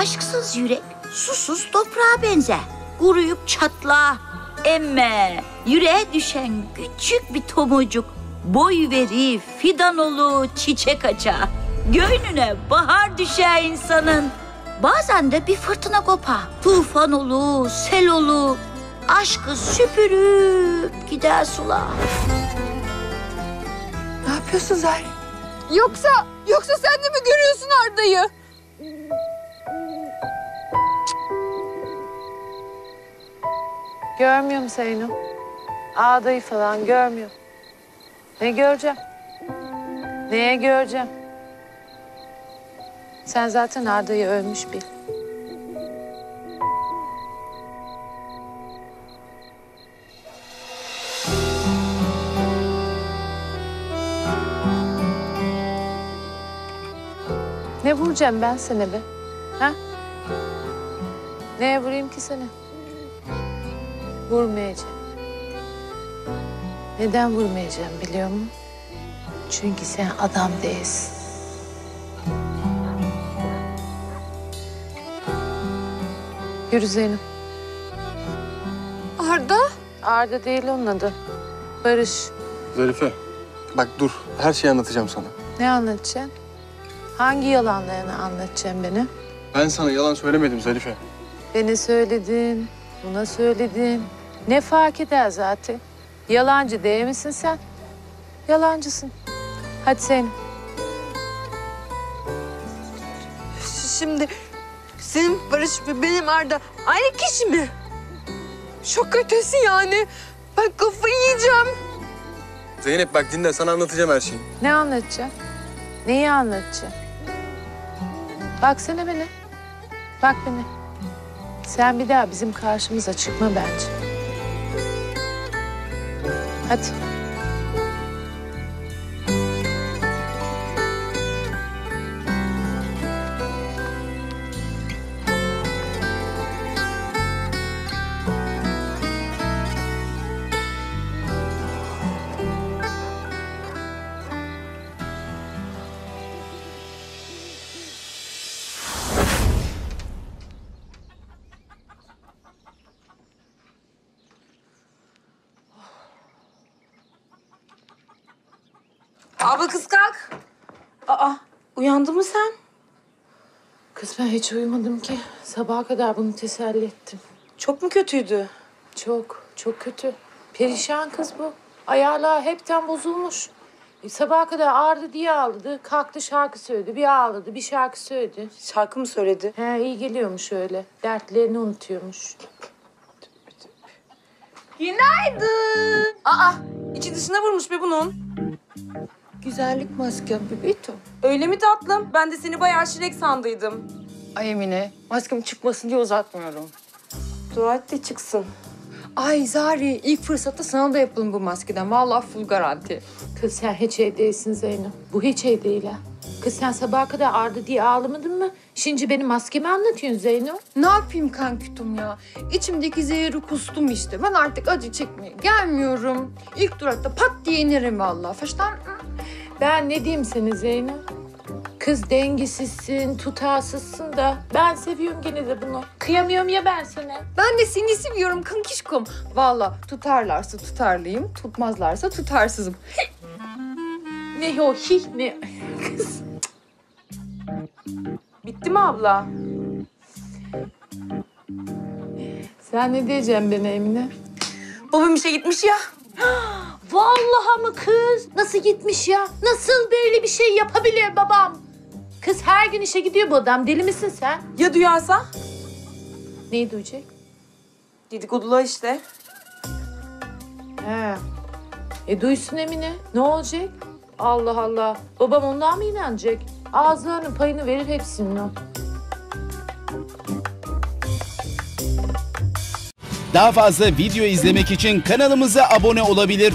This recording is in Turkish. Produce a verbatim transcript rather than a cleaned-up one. aşksız yürek susuz toprağa benzer. Kuruyup çatla, emme, yüreğe düşen küçük bir tomurcuk. Boy veri, fidan olu, çiçek açar. Göğnüne bahar düşer insanın. Bazen de bir fırtına kopar. Tufan olu, sel olu. Aşkı süpürüp gider sula. Ne yapıyorsun Zarife? Yoksa, yoksa sen de mi görüyorsun Arda'yı? Görmüyorum Zeynep. Arda'yı falan görmüyorum. Ne göreceğim? Neye göreceğim? Sen zaten Arda'yı ölmüş bil. Ne vuracağım ben sana be? Ha? Neye vurayım ki sana? Vurmayacağım. Neden vurmayacağım biliyor musun? Çünkü sen adam değilsin. Yürü Zeynep. Arda? Arda değil onun adı. Barış. Zarife bak dur, her şeyi anlatacağım sana. Ne anlatacaksın? Hangi yalanlarını anlatacaksın beni? Ben sana yalan söylemedim Zarife. Beni söyledin, buna söyledin. Ne fark eder zaten? Yalancı değil misin sen? Yalancısın. Hadi Zeynep. Şimdi senin Barış ve benim Arda aynı kişi mi? Şok ötesi yani. Ben kafayı yiyeceğim. Zeynep bak dinle, sana anlatacağım her şeyi. Ne anlatacağım? Neyi anlatacağım? Baksana beni. Bak beni. Sen bir daha bizim karşımıza çıkma bence. Hadi. Abla kız kalk. Aa, uyandın mı sen? Kız ben hiç uyumadım ki. Sabaha kadar bunu teselli ettim. Çok mu kötüydü? Çok, çok kötü. Perişan kız bu. Ayarlar hepten bozulmuş. E, sabaha kadar ağrıdı diye ağladı. Kalktı şarkı söyledi. Bir ağladı, bir şarkı söyledi. Şarkı mı söyledi? He, iyi geliyormuş öyle. Dertlerini unutuyormuş. Günaydın. Aa, içi dışına vurmuş be bunun. Güzellik maskem bebeğim. Öyle mi tatlım? Ben de seni bayağı şirek sandıydım. Ay Emine, maskem çıkmasın diye uzatmıyorum. Dua et de çıksın. Ay Zari, ilk fırsatta sana da yapalım bu maskeden. Vallahi full garanti. Kız sen hiç iyi değilsin Zeynep. Bu hiç iyi değil ha. Kız sen sabaha kadar Arda diye ağlamadın mı? Şimdi benim maskemi anlatıyorsun Zeynep. Ne yapayım kankütüm ya? İçimdeki zehri kustum işte. Ben artık acı çekmeye gelmiyorum. İlk durakta pat diye inerim vallahi. Faştan. Ben ne diyeyim sana Zeynep? Kız dengesizsin, tutarsızsın da ben seviyorum gene de bunu. Kıyamıyorum ya ben sana. Ben de seni seviyorum kankişkom. Vallahi tutarlarsa tutarlıyım, tutmazlarsa tutarsızım. Ne o hih ne? Kız. Bitti mi abla? Sen ne diyeceksin bana Emine? Babam işe gitmiş ya. Vallahi mı kız? Nasıl gitmiş ya? Nasıl böyle bir şey yapabiliyor babam? Kız her gün işe gidiyor bu adam. Deli misin sen? Ya duyarsa? Neyi duyacak? Dedikodular işte. He. E duysun Emine. Ne olacak? Allah Allah. Babam ondan mı inanacak? Ağızlarının payını verir hepsinin o. Daha fazla video izlemek için kanalımıza abone olabilir.